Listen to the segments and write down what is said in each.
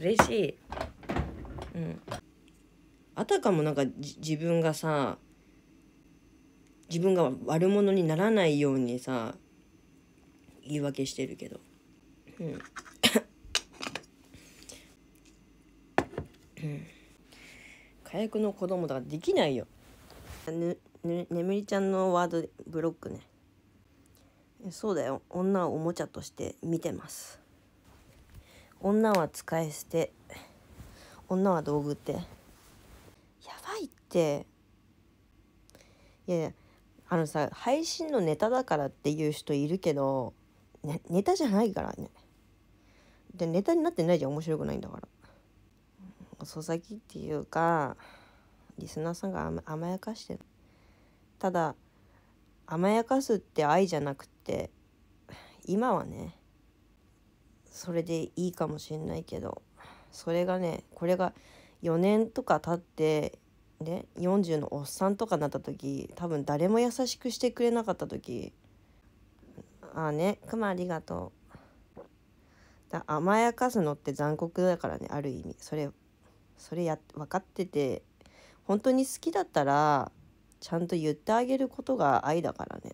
嬉しい。うん、あたかもなんか自分がさ、自分が悪者にならないようにさ言い訳してるけど、うん火薬の子供とかできないよ。眠りちゃんのワードブロックね。そうだよ、女をおもちゃとして見てます。女は使い捨て、女は道具って、やばいって。いやいや、あのさ、配信のネタだからっていう人いるけど、ね、ネタじゃないからね。でネタになってないじゃん、面白くないんだから。遅咲きっていうか、リスナーさんが甘やかしてる。ただ甘やかすって愛じゃなくて、今はねそれでいいかもしんないけど、それがね、これが4年とか経ってね、40のおっさんとかなった時、多分誰も優しくしてくれなかった時、ああね、クマありがとう。だ、甘やかすのって残酷だからね、ある意味。それ分かってて、本当に好きだったらちゃんと言ってあげることが愛だからね。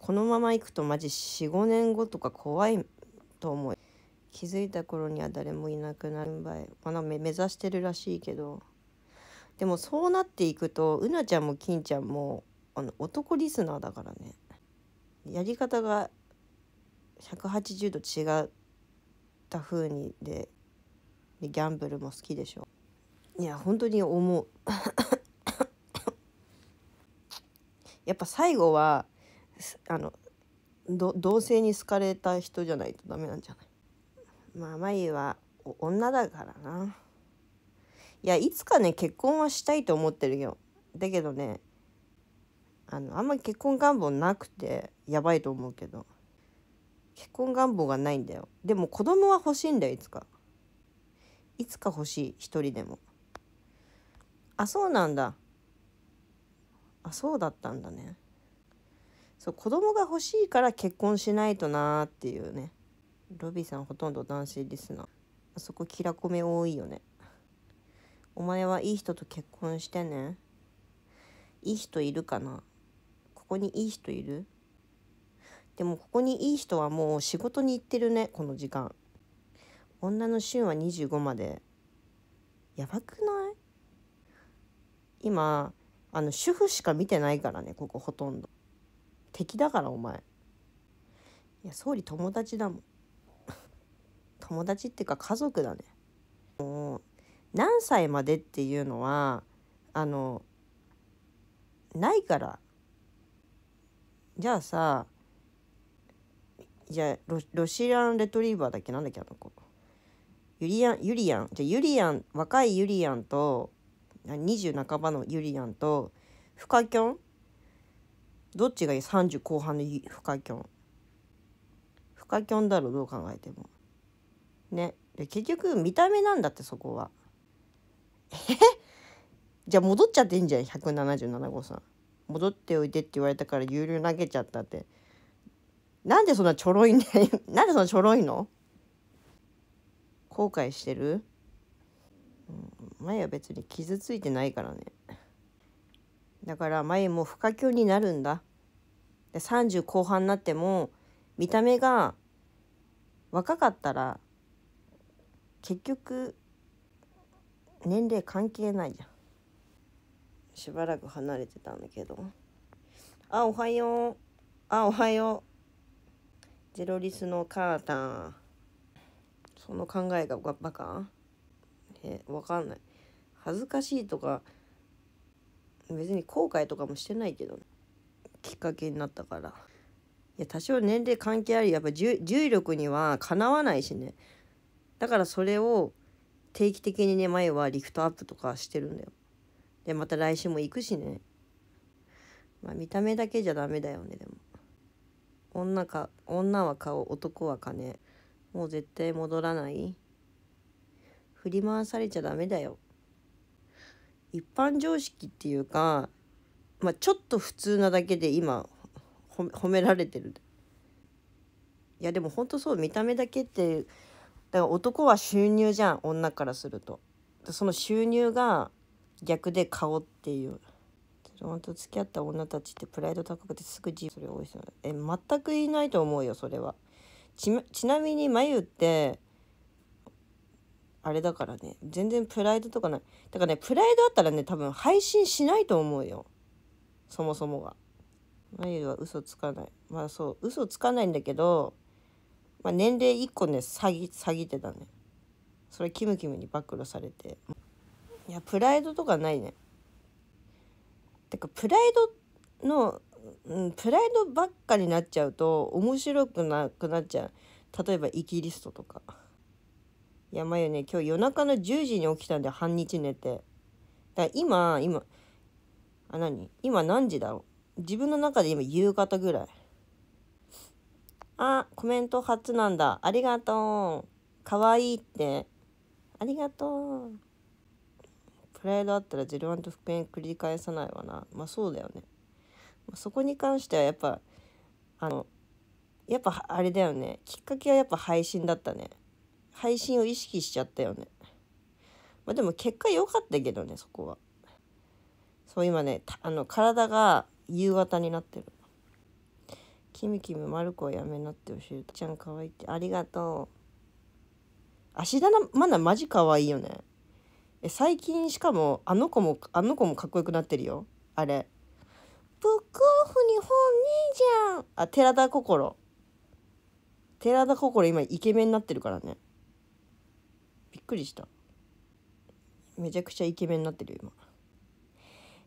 このままいくとマジ 4,5 年後とか怖いと思う。気づいた頃には誰もいなくなる場合、まだ目指してるらしいけど、でもそうなっていくとうなちゃんも金ちゃんも男リスナーだからね、やり方が180度違った風にでギャンブルも好きでしょ。いや本当に思うやっぱ最後は同性に好かれた人じゃないとダメなんじゃない。まあマイは女だからな。いや、いつかね結婚はしたいと思ってるよ。だけどね、あんまり結婚願望なくてやばいと思うけど、結婚願望がないんだよ。でも子供は欲しいんだよ、いつか欲しい、一人でも。あ、そうなんだ。あ、そうだったんだね。そう、子供が欲しいから結婚しないとなーっていうね。ロビーさんほとんど男性リスナー。あそこキラコメ多いよね。お前はいい人と結婚してね。いい人いるかな？ここにいい人いる？でもここにいい人はもう仕事に行ってるね、この時間。女の旬は25まで。やばくない？今主婦しか見てないからね、ここほとんど。敵だからお前。いや、総理友達だもん友達っていうか家族だね。もう何歳までっていうのはないから。じゃあさ、じゃあロシアンレトリーバーだっけ、なんだっけ、あの子ユリアン。じゃあユリアン、若いユリアンと20半ばのユリアンとフカキョン、どっちがいい？30後半のフカキョンだろ、どう考えてもね。で結局見た目なんだって、そこは。じゃあ戻っちゃっていいんじゃん。177号さん戻っておいでって言われたから有料投げちゃったって。なんでそんなちょろいんだよなんでそんなちょろいの？後悔してる？前は別に傷ついてないからね。だから前も不可教になるんだ。で30後半になっても見た目が若かったら結局年齢関係ないじゃん。しばらく離れてたんだけど。あ、おはよう。あ、おはよう。ゼロリスのカーター。その考えがバカ？わかんない。恥ずかしいとか別に後悔とかもしてないけど、ね、きっかけになったから。いや多少年齢関係あり、やっぱ重力にはかなわないしね。だからそれを定期的にね、前はリフトアップとかしてるんだよ。でまた来週も行くしね。まあ見た目だけじゃダメだよね。でも女は顔、男は金。もう絶対戻らない。振り回されちゃダメだよ。一般常識っていうか、まあ、ちょっと普通なだけで今褒められてる。いやでも本当そう、見た目だけってだから男は収入じゃん、女からすると。その収入が逆で顔っていう。子供と付き合った女たちってプライド高くてすぐそれ多いですよね。全くいないと思うよそれは。ちなみに眉ってあれだからね、全然プライドとかない。だからね、プライドあったらね多分配信しないと思うよ、そもそもが。眉は嘘つかない。まあそう、嘘つかないんだけど、まあ、年齢1個ね詐欺てたね。それキムキムに暴露されて。いやプライドとかないね。てかプライドばっかになっちゃうと面白くなくなっちゃう。例えばイキリストとか。いやまゆね、今日夜中の10時に起きたんで半日寝て。だから今何時だろう。自分の中で今夕方ぐらい。あ、コメント初なんだ。ありがとう。かわいいって。ありがとう。プライドあったら01と復縁繰り返さないわな。まあそうだよね。そこに関してはやっぱあれだよね。きっかけはやっぱ配信だったね。配信を意識しちゃったよね。まあでも結果良かったけどね、そこは。そう今ね、体が夕方になってる。キムキムマルコはやめなって教えて。ちゃん可愛いってありがとう。芦田愛菜マジ可愛いよね。最近しかもあの子もかっこよくなってるよ。あれブックオフに本人じゃん。あ、寺田心今イケメンになってるからね。びっくりした。めちゃくちゃイケメンになってるよ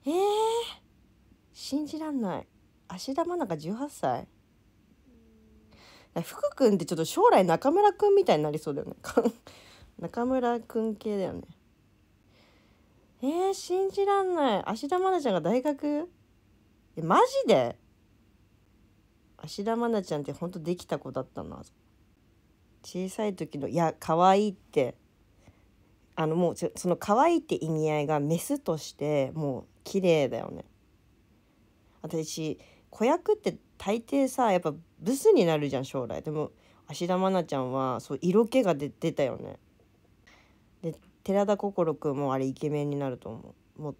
今。信じらんない。芦田愛菜が18歳。福君ってちょっと将来中村君みたいになりそうだよね。中村君系だよね。信じらんない。芦田愛菜ちゃんが大学？マジで？芦田愛菜ちゃんってほんとできた子だったな。小さい時の、いや可愛いって、もうその可愛いって意味合いがメスとしてもう綺麗だよね。私子役って大抵さやっぱブスになるじゃん将来。でも芦田愛菜ちゃんはそう色気が出たよね。で寺田心くんもあれイケメンになると思う。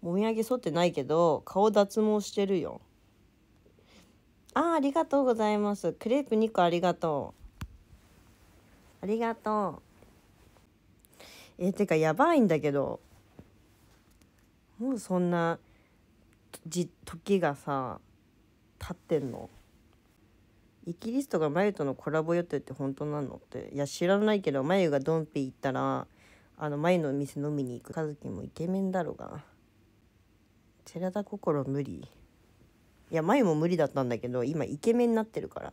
もみあげ剃ってないけど顔脱毛してるよ。ありがとうございます。クレープ2個ありがとう。ありがとう。てかやばいんだけど、もうそんな時がさ経ってんの。イキリストがまゆとのコラボ予定って本当なのって。いや知らないけど、まゆがドンピ行ったらまゆの店飲みに行く。かずきもイケメンだろうが。寺田心無理。いやまゆも無理だったんだけど今イケメンになってるから。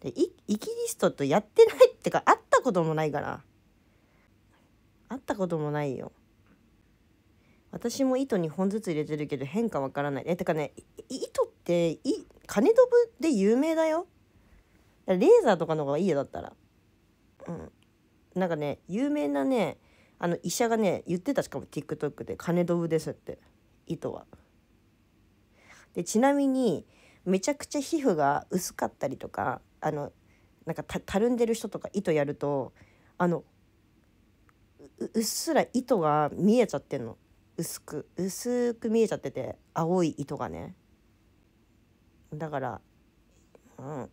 でイキリストとやってないってか会ったこともないから。会ったこともないよ。私も糸2本ずつ入れてるけど変化わからない。てかね、糸って金ドブで有名だよ。レーザーとかの方がいいよだったら。なんかね有名なね医者がね言ってた。しかも TikTok で金ドブですって糸は。でちなみにめちゃくちゃ皮膚が薄かったりとかなんかたるんでる人とか糸やるとうっすら糸が見えちゃってんの。薄く見えちゃってて青い糸がね。だから、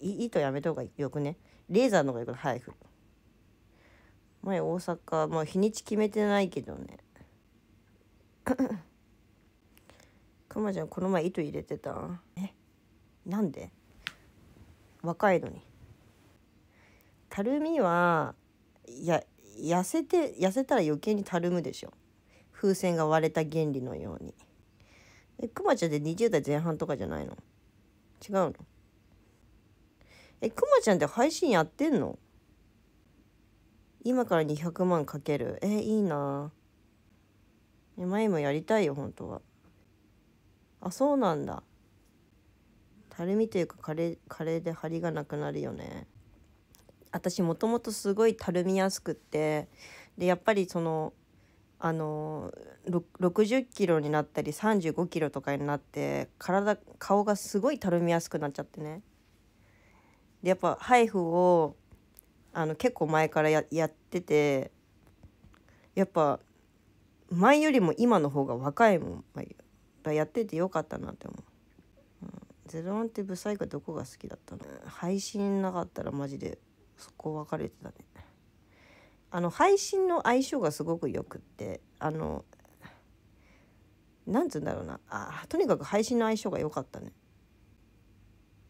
糸やめた方がよくね。レーザーの方がよくない。前大阪、まあ、日にち決めてないけどね。くまちゃんこの前糸入れてた。なんで？若いのに。たるみは、痩せたら余計にたるむでしょ。風船が割れた原理のように。くまちゃんって20代前半とかじゃないの？違うの？くまちゃんって配信やってんの？今から200万かける。いいな。前もやりたいよ本当は。あ、そうなんだ。たるみというかカレーで張りがなくなるよね。私もともとすごいたるみやすくって、でやっぱり60キロになったり35キロとかになって顔がすごいたるみやすくなっちゃってね。でやっぱハイフを結構前から やってて、やっぱ前よりも今の方が若いもん、やっててよかったなって思う。01ってブサイクどこが好きだったの？配信なかったらマジでそこ分かれてたね。配信の相性がすごくよくって、なんつうんだろうな、とにかく配信の相性が良かったね。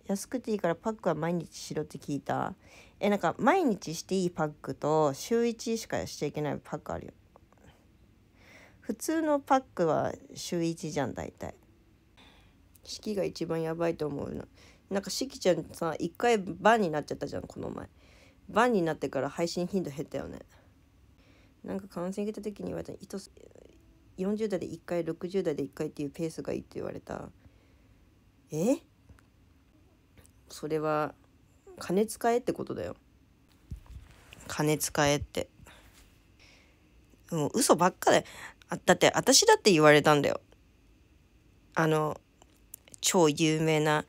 安くていいからパックは毎日しろって聞いた。なんか毎日していいパックと週1しかしちゃいけないパックあるよ。普通のパックは週1じゃん大体。四季が一番やばいと思うな。なんか四季ちゃんさ、一回バンになっちゃったじゃんこの前。バンになってから配信頻度減ったよね。なんか感染が出た時に言われた、40代で1回60代で1回っていうペースがいいって言われた。それは金使えってことだよ。金使えって、もう嘘ばっかだよ。だって私だって言われたんだよ。超有名な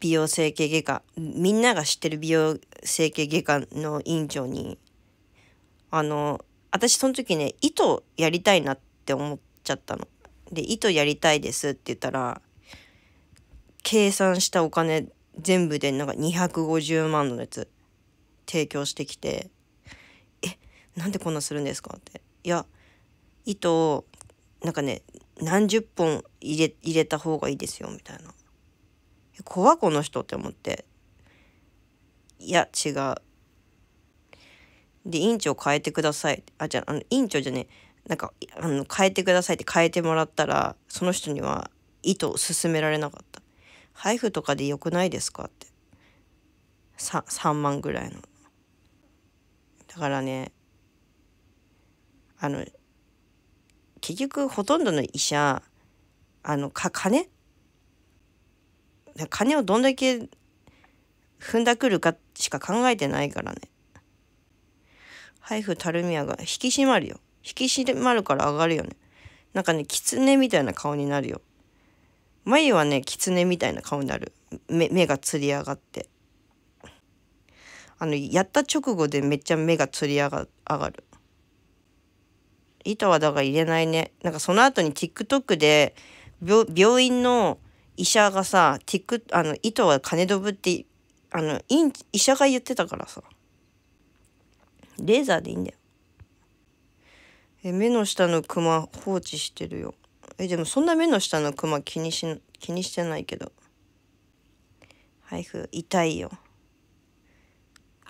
美容整形外科、みんなが知ってる美容整形外科の院長に、私その時ね、糸やりたいなって思っちゃったの。で、糸やりたいですって言ったら、計算したお金全部でなんか250万のやつ提供してきて、なんでこんなするんですかって。いや、糸をなんかね、何十本入れた方がいいですよみたいな。怖この人って思って、いや違うで院長変えてください、じゃあ院長じゃね、なんか変えてくださいって変えてもらったら、その人には糸を勧められなかった。ハイフとかでよくないですかって、 3万ぐらいのだからね。結局ほとんどの医者金をどんだけ踏んだくるかしか考えてないからね。配布たるみやが引き締まるよ。引き締まるから上がるよね。なんかね、狐みたいな顔になるよ。眉はね、狐みたいな顔になる。 目がつり上がって、やった直後でめっちゃ目がつり上がる。糸はだから入れないね。なんかその後に TikTok で 病院の医者がさ、糸は金飛ぶって医者が言ってたからさ、レーザーでいいんだよ。目の下のクマ放置してるよ。でもそんな目の下のクマ気にしてないけど。配布痛いよ。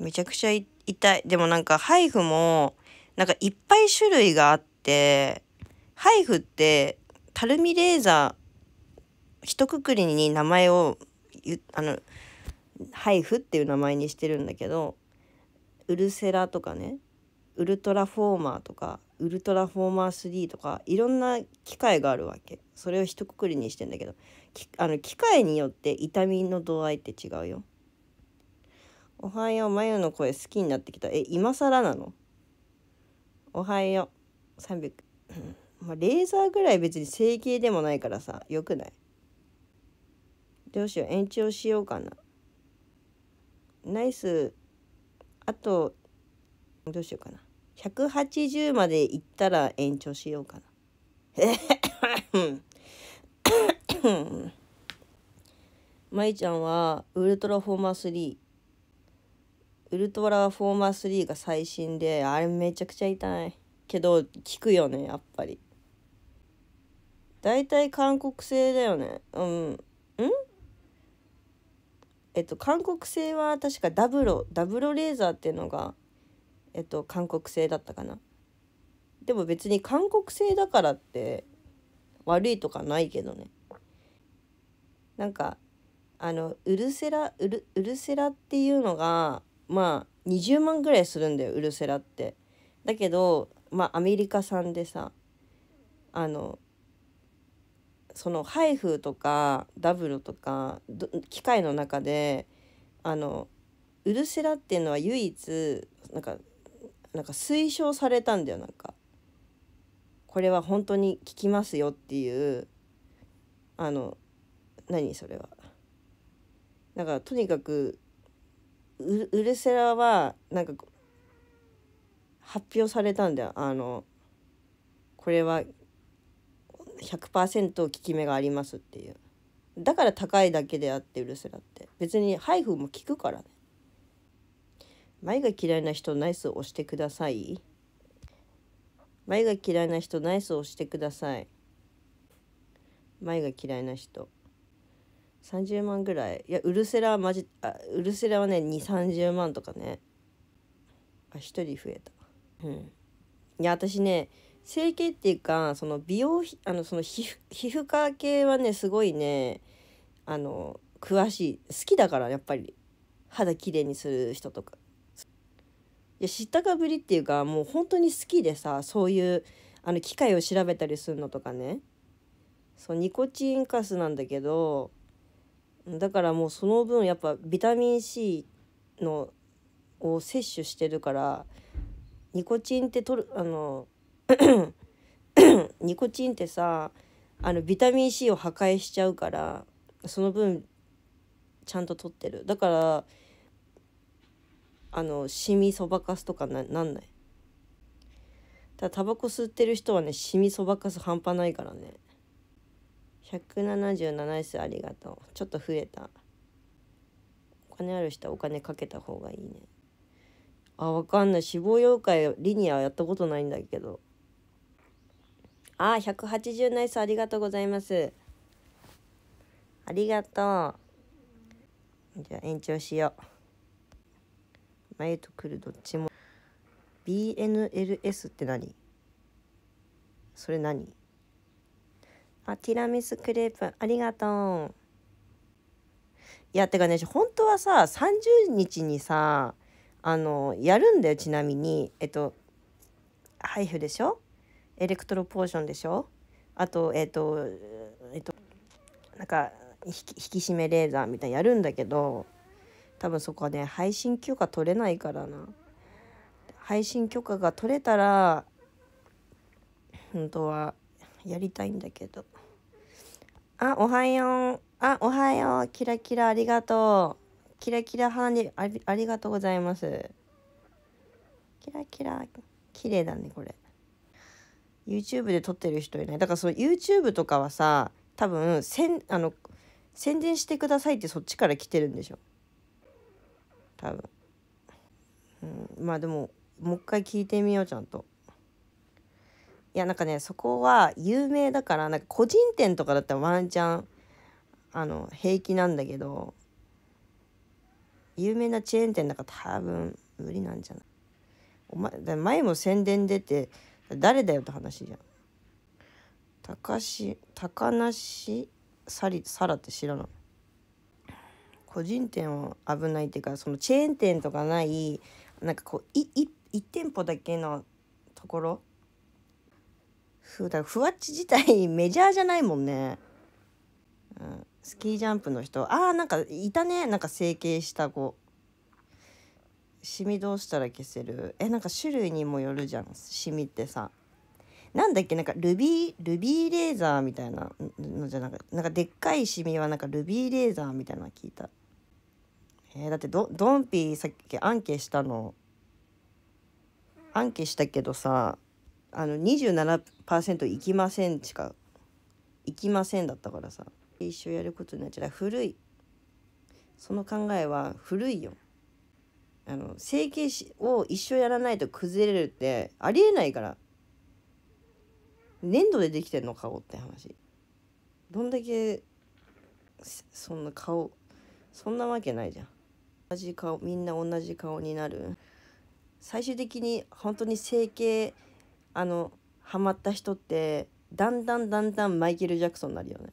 めちゃくちゃ痛い。でもなんか配布もなんかいっぱい種類があって、配布ってたるみレーザーひとくくりに名前をハイフっていう名前にしてるんだけど、ウルセラとかね、ウルトラフォーマーとかウルトラフォーマー3とかいろんな機械があるわけ。それをひとくくりにしてんだけど、機械によって痛みの度合いって違うよ。おはよう、眉の声好きになってきた。今更なの？おはよう300 まあレーザーぐらい別に整形でもないからさ、よくない？どうしよう、延長しようかな。ナイス。あとどうしようかな、180までいったら延長しようかな。まいちゃんはウルトラフォーマー3、ウルトラフォーマー3が最新で、あれめちゃくちゃ痛いけど効くよね。やっぱりだいたい韓国製だよね。韓国製は確かダブロレーザーっていうのが韓国製だったかな。でも別に韓国製だからって悪いとかないけどね。なんかウルセラっていうのがまあ20万ぐらいするんだよウルセラって。だけどまあアメリカ産でさ、そのハイフとかダブルとか機械の中でウルセラっていうのは唯一なんか推奨されたんだよ。なんかこれは本当に効きますよっていう、何それはなんかとにかくウルセラはなんか発表されたんだよ。これは 100% 効き目がありますっていう。だから高いだけであって、ウルセラって別に配布も効くからね。眉が嫌いな人ナイスを押してください。眉が嫌いな人ナイスを押してください。眉が嫌いな人30万ぐらい。いやウルセラはマジ、ウルセラはね230万とかね。あ、1人増えた。うん。いや私ね整形っていうかその美容その皮膚科系はねすごいね詳しい。好きだからやっぱり肌きれいにする人とか。いや知ったかぶりっていうかもう本当に好きでさ、そういう機械を調べたりするのとかね。そうニコチンカスなんだけど、だからもうその分やっぱビタミン C のを摂取してるから、ニコチンってニコチンってさビタミン C を破壊しちゃうから、その分ちゃんと取ってる。だからシミそばかすとかなんない。ただタバコ吸ってる人はねシミそばかす半端ないからね。177数ありがとう。ちょっと増えた。お金ある人はお金かけた方がいいね。あ、わかんない。脂肪溶解リニアはやったことないんだけど。あ、180ナイスありがとうございます。ありがとう。じゃあ延長しよう。眉とくるどっちも。BNLS って何？それ何？あ、ティラミスクレープありがとう。いやてかね本当はさ30日にさやるんだよ。ちなみに配布でしょ、エレクトロポーションでしょ、あとなんか引き締めレーザーみたいなやるんだけど、多分そこはね配信許可取れないからな。配信許可が取れたら本当はやりたいんだけど。あ、おはよう。あ、おはよう。キラキラありがとう。キラキラ花にありがとうございます。キラキラ綺麗だねこれ。YouTube で撮ってる人いない。だからその YouTube とかはさ、多分宣伝してくださいってそっちから来てるんでしょ。多分。まあでももう一回聞いてみようちゃんと。いやなんかねそこは有名だから、なんか個人店とかだったらワンチャン平気なんだけど、有名なチェーン店だから多分無理なんじゃない。お前前も宣伝出て誰だよって話じゃん。高梨サラって知らない。個人店は危ないっていうか、そのチェーン店とかない、なんかこう1店舗だけのところ。だからふわっち自体メジャーじゃないもんね、うん、スキージャンプの人。あーなんかいたね、なんか整形した子。シミどうしたら消せる？なんか種類にもよるじゃん。シミってさなんだっけ、なんかルビーレーザーみたいなのじゃなくて、なんかでっかいシミはなんかルビーレーザーみたいなの聞いた。だってドンピーさっきアンケしたけどさ27% いきませんしかいきませんだったからさ、一生やることになっちゃう。古い、その考えは古いよ。整形を一生やらないと崩れるってありえないから。粘土でできてんの顔って話。どんだけそんな顔、そんなわけないじゃん。同じ顔、みんな同じ顔になる。最終的に本当に整形ハマった人ってだんだんマイケル・ジャクソンになるよね。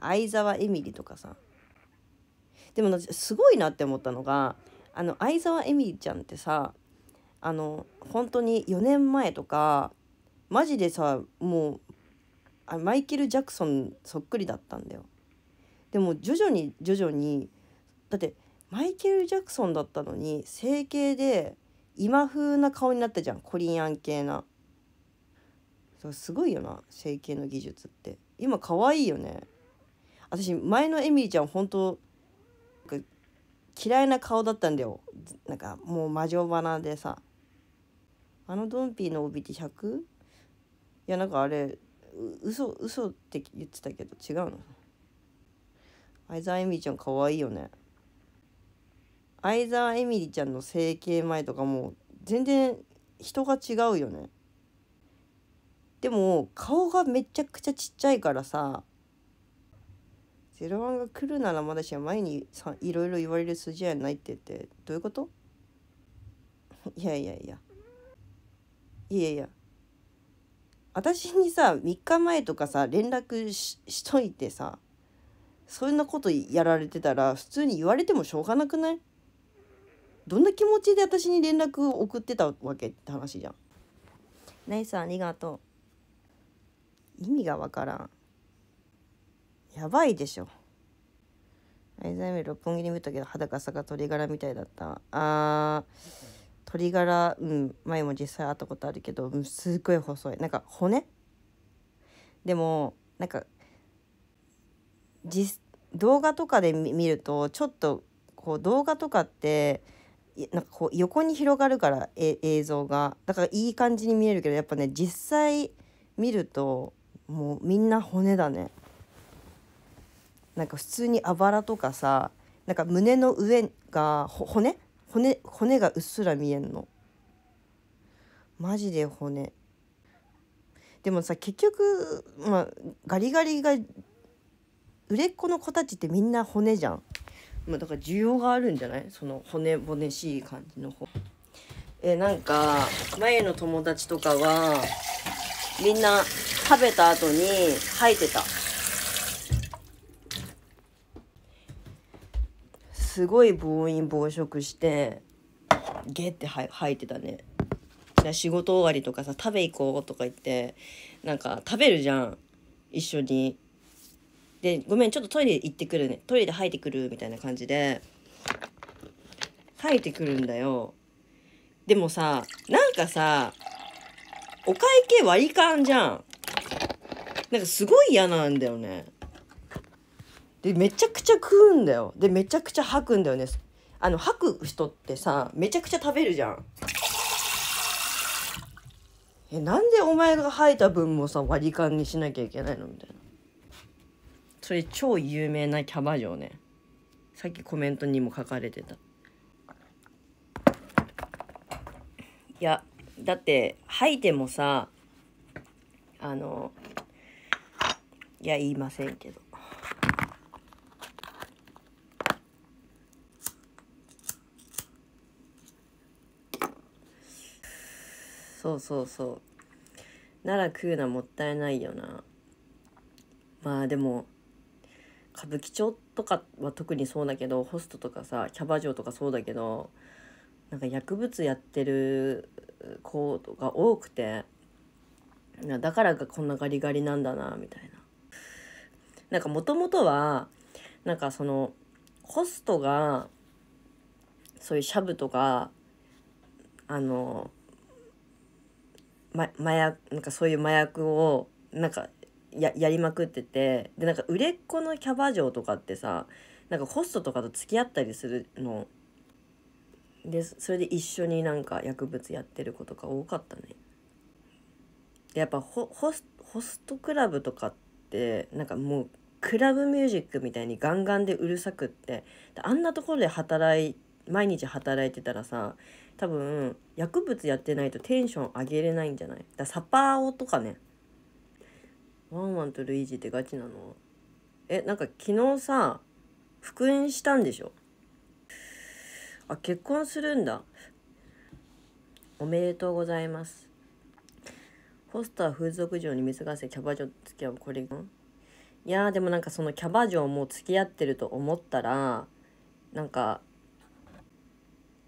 相沢エミリとかさ。でもすごいなって思ったのが相沢エミリちゃんってさ本当に4年前とかマジでさもうマイケル・ジャクソンそっくりだったんだよ。でも徐々にだってマイケル・ジャクソンだったのに整形で今風な顔になったじゃん。コリアン系な。そうすごいよな整形の技術って。今可愛いよね。私前のエミリちゃん本当嫌いな顔だったんだよ。なんかもう魔女花でさ、あのドンピーの帯って 100？ いやなんかあれ嘘って言ってたけど違うの。相沢エミリちゃん可愛いよね。相沢エミリちゃんの整形前とかもう全然人が違うよね。でも顔がめちゃくちゃちっちゃいからさ、01が来るならまだしは前にさいろいろ言われる筋合いないって言ってどういうこと？いや私にさ3日前とかさ連絡 しといてさ、そんなことやられてたら普通に言われてもしょうがなくない？どんな気持ちで私に連絡を送ってたわけって話じゃん。ナイスありがとう。意味がわからん。やばいでしょ。アイザイメ六本木に見たけど肌がさが鳥柄みたいだった。あー鳥柄、うん、前も実際会ったことあるけど、うん、すっごい細い。なんか骨でもなんか動画とかで見るとちょっとこう動画とかってなんかこう横に広がるから映像がだからいい感じに見えるけど、やっぱね実際見るともうみんな骨だね。なんか普通にあばらとかさ、なんか胸の上が骨がうっすら見えんの。マジで骨。でもさ結局、まあ、ガリガリが売れっ子の子たちってみんな骨じゃん。まあ、だから需要があるんじゃない？その骨々しい感じの方。なんか前の友達とかはみんな食べた後に吐いてた。すごい暴飲暴食してゲって吐いてたね。仕事終わりとかさ食べ行こうとか言ってなんか食べるじゃん一緒に。でごめんちょっとトイレ行ってくるね、トイレで吐いてくるみたいな感じで吐いてくるんだよ。でもさなんかさお会計割り勘じゃん。なんかすごい嫌なんだよね。でめちゃくちゃ食うんだよ。でめちゃくちゃ吐くんだよね。吐く人ってさめちゃくちゃ食べるじゃん。なんでお前が吐いた分もさ割り勘にしなきゃいけないのみたいな。それ超有名なキャバ嬢ね。さっきコメントにも書かれてた。いやだって吐いてもさいや言いませんけど。そうなら食うのはもったいないよな。まあでも歌舞伎町とかは特にそうだけど、ホストとかさキャバ嬢とかそうだけど、なんか薬物やってる子が多くてだからかこんなガリガリなんだなみたいな。なんかもともとはなんかそのホストがそういうシャブとかなんかそういう麻薬をなんかやりまくってて、でなんか売れっ子のキャバ嬢とかってさなんかホストとかと付き合ったりするので、それで一緒になんか薬物やってる子とか多かったね。でやっぱホストクラブとかってなんかもうクラブミュージックみたいにガンガンでうるさくって、あんなところで毎日働いてたらさ多分薬物やってないとテンション上げれないんじゃない？だサパオとかね。ワンワンとルイージってガチなの？なんか昨日さ復縁したんでしょ？あ結婚するんだ。おめでとうございます。ホストは風俗嬢に見せかせキャバ嬢と付き合う。これいやでもなんかそのキャバ嬢も付き合ってると思ったらなんか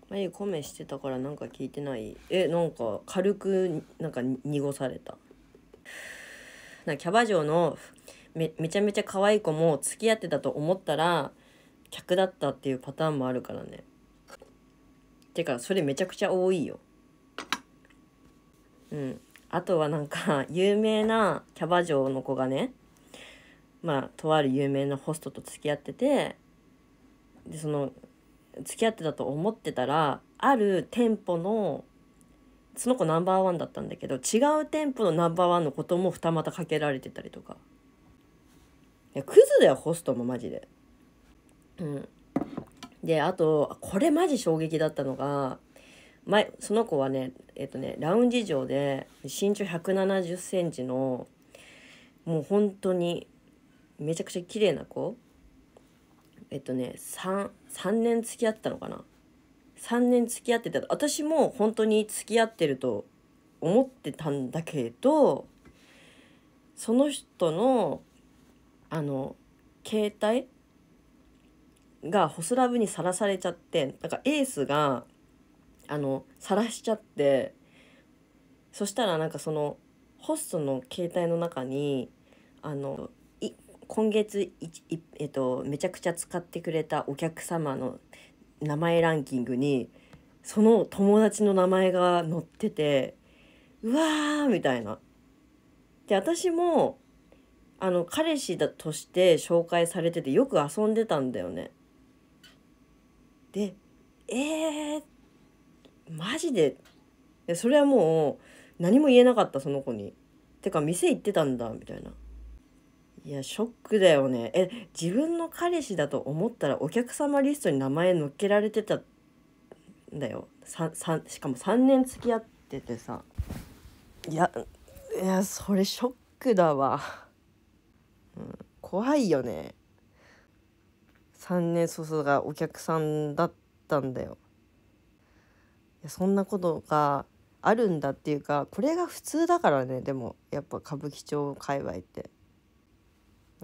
眉コメしてたからなんか聞いてない。なんか軽くなんか濁された。なんかキャバ嬢のめちゃめちゃ可愛い子も付き合ってたと思ったら客だったっていうパターンもあるからね。てかそれめちゃくちゃ多いよ。うんあとはなんか有名なキャバ嬢の子がね、まあとある有名なホストと付き合ってて、でその付き合ってたと思ってたら、ある店舗のその子ナンバーワンだったんだけど、違う店舗のナンバーワンのことも二股かけられてたりとか。いやクズだよホストもマジで。うん、であとこれマジ衝撃だったのが、前その子はねラウンジ上で身長170センチのもう本当にめちゃくちゃ綺麗な子。3年付き合ってたのかな。3年付き合ってた。私も本当に付き合ってると思ってたんだけど、その人の携帯がホスラブにさらされちゃって、なんかエースがさらしちゃって、そしたらなんかそのホストの携帯の中に今月めちゃくちゃ使ってくれたお客様の名前ランキングにその友達の名前が載ってて、うわーみたいな。で私も彼氏だとして紹介されててよく遊んでたんだよね。でマジでそれはもう何も言えなかった、その子に。てか店行ってたんだみたいな。いやショックだよね。自分の彼氏だと思ったらお客様リストに名前載っけられてたんだよ。しかも3年付き合っててさ。いやそれショックだわ。うん、怖いよね。3年そそがお客さんだったんだよ。いやそんなことがあるんだっていうか、これが普通だからね。でもやっぱ歌舞伎町界隈って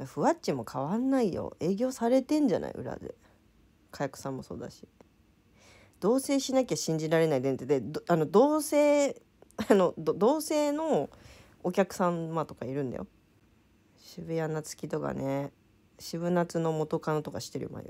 ふわっちも変わんないよ。営業されてんじゃない、裏で。火薬さんもそうだし。同棲しなきゃ信じられない伝統で、同棲のお客様とかいるんだよ。渋谷夏希とかね、渋夏の元カノとかしてるよ、前。